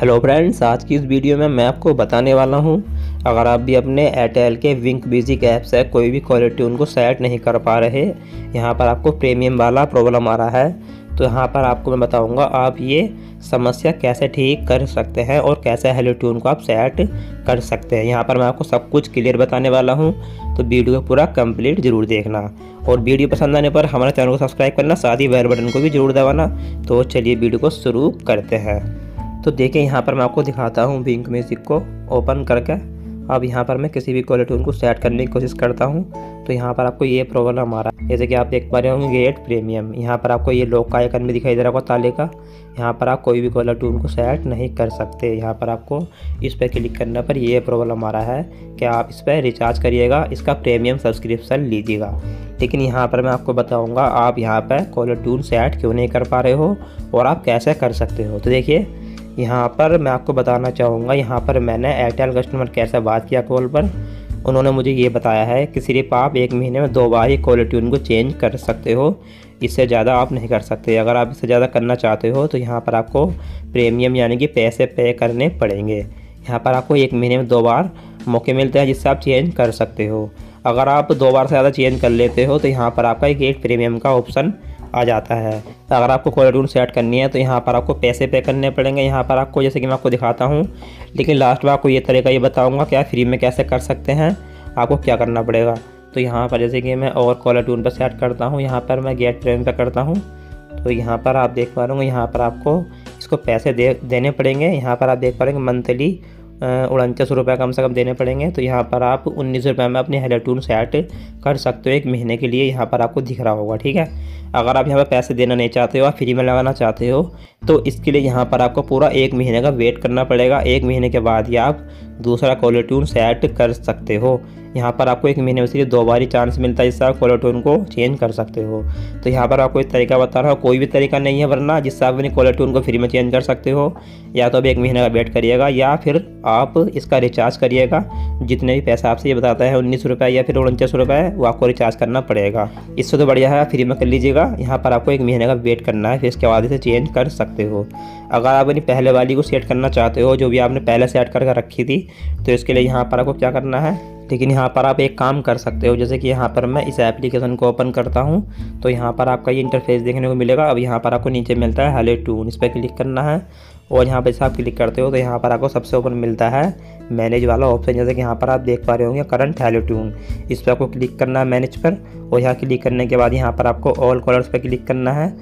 Hello friends, आज की इस वीडियो में मैं आपको बताने वाला हूं, अगर आप भी अपने एयरटेल के विंक म्यूजिक ऐप से कोई भी क्वालिटी ट्यून को सेट नहीं कर पा रहे, यहां पर आपको प्रीमियम वाला प्रॉब्लम आ रहा है, तो यहां पर आपको मैं बताऊंगा आप ये समस्या कैसे ठीक कर सकते हैं और कैसे हेलो ट्यून को आप सेट कर सकते हैं। यहाँ पर मैं आपको सब कुछ क्लियर बताने वाला हूँ, तो वीडियो पूरा कंप्लीट जरूर देखना और वीडियो पसंद आने पर हमारे चैनल को सब्सक्राइब करना, साथ ही बेल बटन को भी जरूर दबाना। तो चलिए वीडियो को शुरू करते हैं। तो देखिए, यहाँ पर मैं आपको दिखाता हूँ विंक म्यूजिक को ओपन करके। अब यहाँ पर मैं किसी भी क्वालिटी उनको सेट करने की कोशिश करता हूँ, तो यहाँ पर आपको ये प्रॉब्लम आ रहा है, जैसे कि आप देख पा रहे होंगे गेट प्रीमियम। यहाँ पर आपको ये लॉक का आइकन भी दिखाई दे रहा होगा, ताले का। यहाँ पर आप कोई भी कॉलर ट्यून को सेट नहीं कर सकते। यहाँ पर आपको इस पर क्लिक करने पर यह प्रॉब्लम आ रहा है कि आप इस पर रिचार्ज करिएगा, इसका प्रीमियम सब्सक्रिप्शन लीजिएगा। लेकिन यहाँ पर मैं आपको बताऊँगा आप यहाँ पर कॉलर ट्यून सेट क्यों नहीं कर पा रहे हो और आप कैसे कर सकते हो। तो देखिए, यहाँ पर मैं आपको बताना चाहूँगा, यहाँ पर मैंने एयरटेल कस्टमर केयर से बात किया कॉल पर। उन्होंने मुझे ये बताया है कि सिर्फ आप एक महीने में 2 बार ही कॉलर ट्यून को चेंज कर सकते हो, इससे ज़्यादा आप नहीं कर सकते। अगर आप इससे ज़्यादा करना चाहते हो तो यहाँ पर आपको प्रीमियम यानी कि पैसे पे करने पड़ेंगे। यहाँ पर आपको एक महीने में 2 बार मौके मिलते हैं जिससे आप चेंज कर सकते हो। अगर आप 2 बार से ज़्यादा चेंज कर लेते हो तो यहाँ पर आपका एक प्रीमियम का ऑप्शन आ जाता है। अगर आपको कॉलर ट्यून सेट करनी है तो यहाँ पर आपको पैसे पे करने पड़ेंगे। यहाँ पर आपको, जैसे कि मैं आपको दिखाता हूँ, लेकिन लास्ट में आपको ये तरीका ये बताऊँगा कि आप फ्री में कैसे कर सकते हैं, आपको क्या करना पड़ेगा। तो यहाँ पर जैसे कि मैं और कॉलर ट्यून पर सेट करता हूँ, यहाँ पर मैं गेट प्रीमियम पर करता हूँ, तो यहाँ पर आप देख पा रहे होंगे, यहाँ पर आपको इसको पैसे देने पड़ेंगे। यहाँ पर आप देख पा रहे होंगे मंथली 49 रुपये कम से कम देने पड़ेंगे। तो यहाँ पर आप 19 रुपये में अपने हेलो ट्यून सेट कर सकते हो एक महीने के लिए। यहाँ पर आपको दिख रहा होगा, ठीक है। अगर आप यहाँ पर पैसे देना नहीं चाहते हो, आप फ्री में लगाना चाहते हो, तो इसके लिए यहाँ पर आपको पूरा 1 महीने का वेट करना पड़ेगा। 1 महीने के बाद ही आप दूसरा कॉलर ट्यून सेट कर सकते हो। यहाँ पर आपको 1 महीने में सिर्फ 2 बार ही चांस मिलता है जिससे आप कॉलर ट्यून को चेंज कर सकते हो। तो यहाँ पर आपको एक तरीका बता रहा हूँ, कोई भी तरीका नहीं है वरना जिससे आप अपने कॉलर ट्यून को फ्री में चेंज कर सकते हो। या तो आप 1 महीने का वेट करिएगा या फिर आप इसका रिचार्ज करिएगा, जितने भी पैसा आपसे ये बताता है 19 रुपये या फिर 49 रुपये, वो आपको रिचार्ज करना पड़ेगा। इससे तो बढ़िया है फ्री में कर लीजिएगा। यहाँ पर आपको 1 महीने का वेट करना है, फिर इसके बाद इसे चेंज कर सकते हो। अगर आप अपनी पहले वाली को सेट करना चाहते हो, जो भी आपने पहले सेट करके रखी थी, तो इसके लिए यहाँ पर आपको क्या करना है। लेकिन यहाँ पर आप एक काम कर सकते हो, जैसे कि यहाँ पर मैं इस एप्लीकेशन को ओपन करता हूँ, तो यहाँ पर आपका ये इंटरफेस देखने को मिलेगा। अब यहाँ पर आपको नीचे मिलता है हेलो ट्यून, इस पर क्लिक करना है और यहाँ पर आप क्लिक करते हो तो यहाँ पर आपको सबसे ऊपर मिलता है मैनेज वाला ऑप्शन, जैसे कि यहाँ पर आप देख पा रहे होंगे करंट हेलो ट्यून, इस पर आपको क्लिक करना है मैनेज पर। और यहाँ क्लिक करने के बाद यहाँ पर आपको ऑल कॉलर्स पर क्लिक करना है।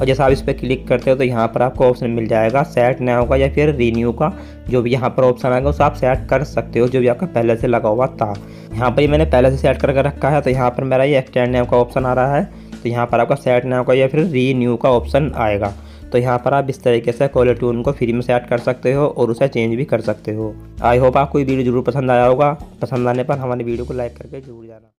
और जैसा आप इस पर क्लिक करते हो तो यहाँ पर आपको ऑप्शन मिल जाएगा सेट नया होगा या फिर रीन्यू का, जो भी यहाँ पर ऑप्शन आएगा उसे आप सेट कर सकते हो, जो भी आपका पहले से लगा हुआ था। यहाँ पर ये मैंने पहले से सेट करके रखा है, तो यहाँ पर मेरा ये एक्सटेंड नया का ऑप्शन आ रहा है, तो यहाँ पर आपका सेट नया होगा या फिर रीन्यू का ऑप्शन आएगा। तो यहाँ पर आप इस तरीके से कॉलर ट्यून को फ्री में सेट कर सकते हो और उसे चेंज भी कर सकते हो। आई होप आपको ये वीडियो जरूर पसंद आया होगा। पसंद आने पर हमारे वीडियो को लाइक करके जरूर जाना।